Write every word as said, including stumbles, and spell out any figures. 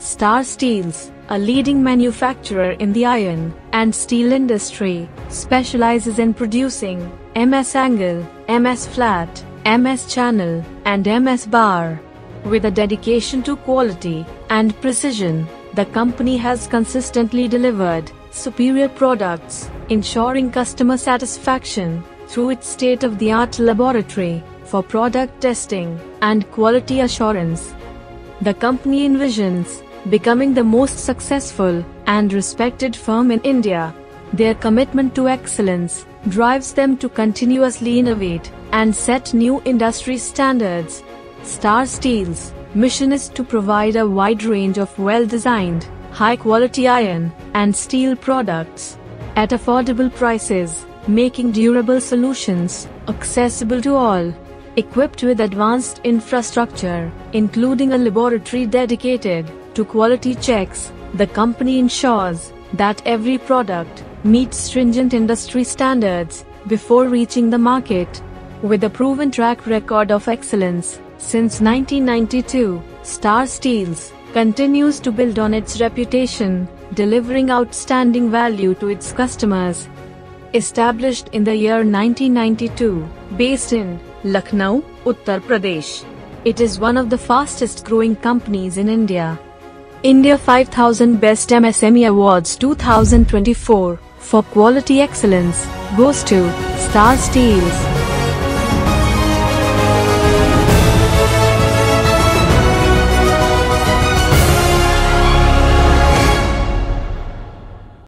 Star Steels, a leading manufacturer in the iron and steel industry, specializes in producing M S Angle, M S Flat, M S Channel, and M S Bar. With a dedication to quality and precision, the company has consistently delivered superior products, ensuring customer satisfaction through its state-of-the-art laboratory for product testing and quality assurance. The company envisions becoming the most successful and respected firm in India. Their commitment to excellence drives them to continuously innovate and set new industry standards. Star Steels' mission is to provide a wide range of well-designed, high-quality iron and steel products at affordable prices, making durable solutions accessible to all. Equipped with advanced infrastructure, including a laboratory dedicated to quality checks, the company ensures that every product meets stringent industry standards before reaching the market. With a proven track record of excellence since nineteen ninety-two, Star Steels continues to build on its reputation, delivering outstanding value to its customers. Established in the year nineteen ninety-two, based in Lucknow, Uttar Pradesh, it is one of the fastest growing companies in India. India five thousand Best M S M E Awards two thousand twenty-four for quality excellence goes to Star Steels.